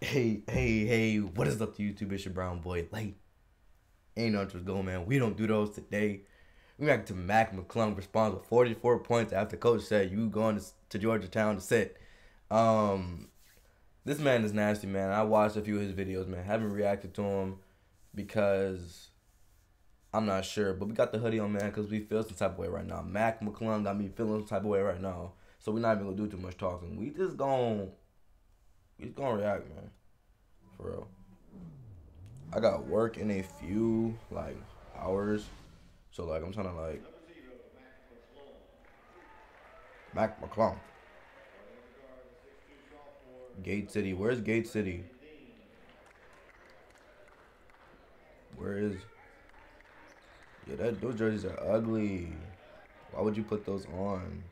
Hey, what is up to YouTube? It's your brown boy, like, ain't no interest going, man. We don't do those today. We back to Mac McClung, responds with 44 points after coach said you going to Georgetown to sit. This man is nasty, man. I watched a few of his videos, man. Haven't reacted to him because I'm not sure. But we got the hoodie on, man, because we feel some type of way right now. Mac McClung got me feeling some type of way right now. So we're not even going to do too much talking. We just going... He's gonna react, man. For real. I got work in a few, like, hours. So, like, I'm trying to, like... Mac McClung. Gate City. Where's Gate City? Where is... Yeah, those jerseys are ugly. Why would you put those on?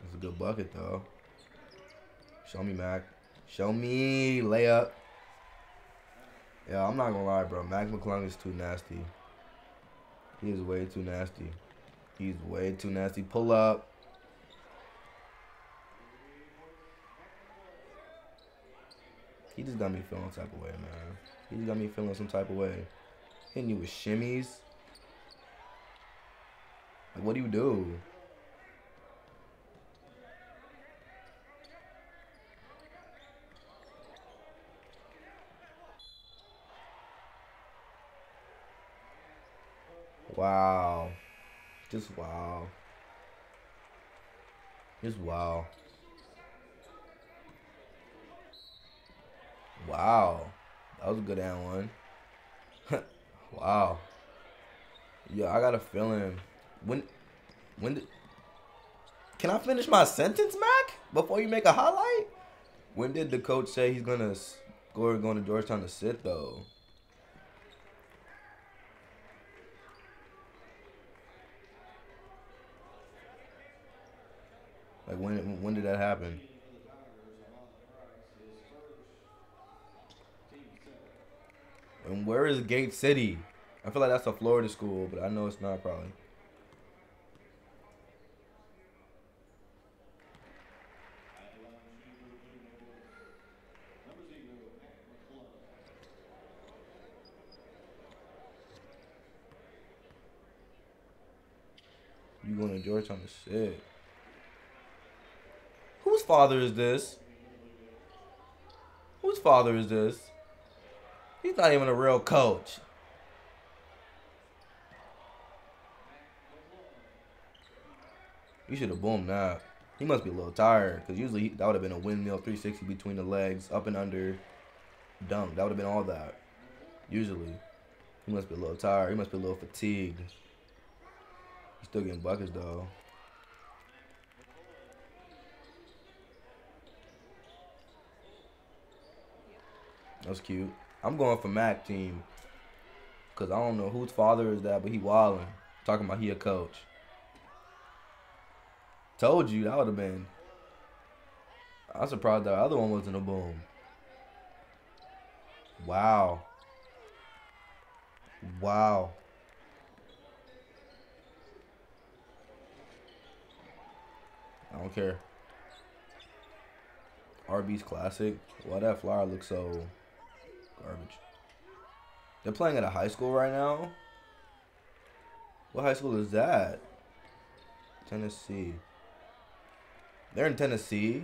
That's a good bucket, though. Show me, Mac. Show me. Layup. Yeah, I'm not going to lie, bro. Mac McClung is too nasty. He is way too nasty. He's way too nasty. Pull up. He just got me feeling some type of way, man. He just got me feeling some type of way. Hitting you with shimmies. Like, what do you do? Wow. Just wow. Just wow. Wow. That was a good and one. Wow. Yeah, I got a feeling. Can I finish my sentence, Mac? Before you make a highlight? When did the coach say he's going to go to Georgetown to sit, though? Like, when did that happen? And where is Gate City? I feel like that's a Florida school, but I know it's not, probably. You going to Georgetown to sit. Whose father is this? Whose father is this? He's not even a real coach. You should have boomed that. He must be a little tired, because usually that would have been a windmill 360 between the legs, up and under, dunk. That would have been all that. Usually. He must be a little tired. He must be a little fatigued. He's still getting buckets, though. That's cute. I'm going for Mac team. Because I don't know whose father is that, but he wilding. Talking about he a coach. Told you, that would have been. I'm surprised that other one wasn't a boom. Wow. Wow. I don't care. Arby's classic. Why that flyer looks so... garbage. They're playing at a high school right now. What high school is that? Tennessee. They're in Tennessee.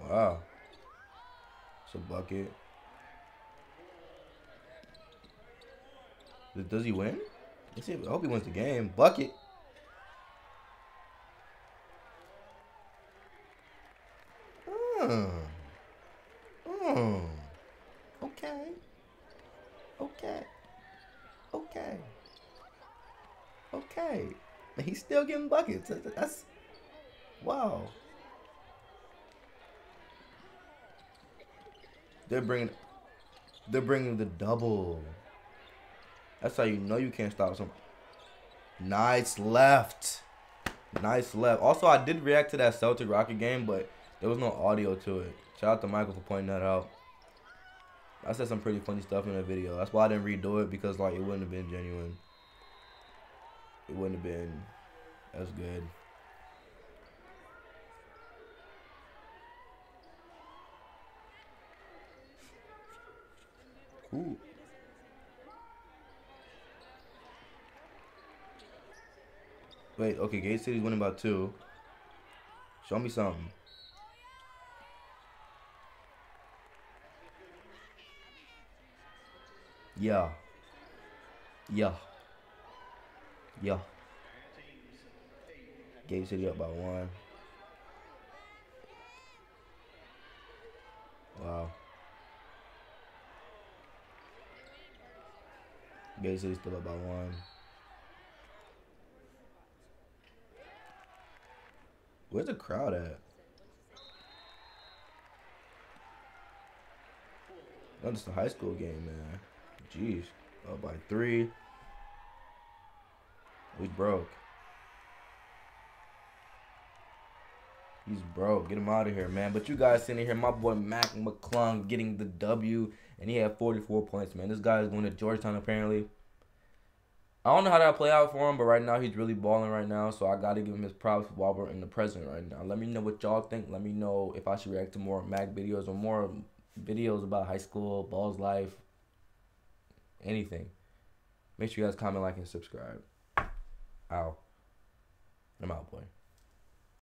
Wow. It's a bucket. Does he win? Let's see. I hope he wins the game. Bucket. Okay. He's still getting buckets. That's wow. They're bringing the double. That's how you know you can't stop something. Nice left. Nice left. Also, I did react to that Celtic Rocket game, but there was no audio to it. Shout out to Michael for pointing that out. I said some pretty funny stuff in the video. That's why I didn't redo it, because like it wouldn't have been genuine. It wouldn't have been That was good. Cool. Wait, okay, Gate City's winning by 2. Show me something. Yeah. Yeah. Yeah. Gate City up by 1. Wow. Gate City's still up by 1. Where's the crowd at? That's just a high school game, man. Jeez. Up by 3. We broke. He's broke. Get him out of here, man. But you guys sitting here, my boy Mac McClung getting the W, and he had 44 points, man. This guy is going to Georgetown, apparently. I don't know how that play out for him, but right now he's really balling right now, so I got to give him his props while we're in the present right now. Let me know what y'all think. Let me know if I should react to more Mac videos or more videos about high school, balls, life, anything. Make sure you guys comment, like, and subscribe. Ow. I'm out, boy.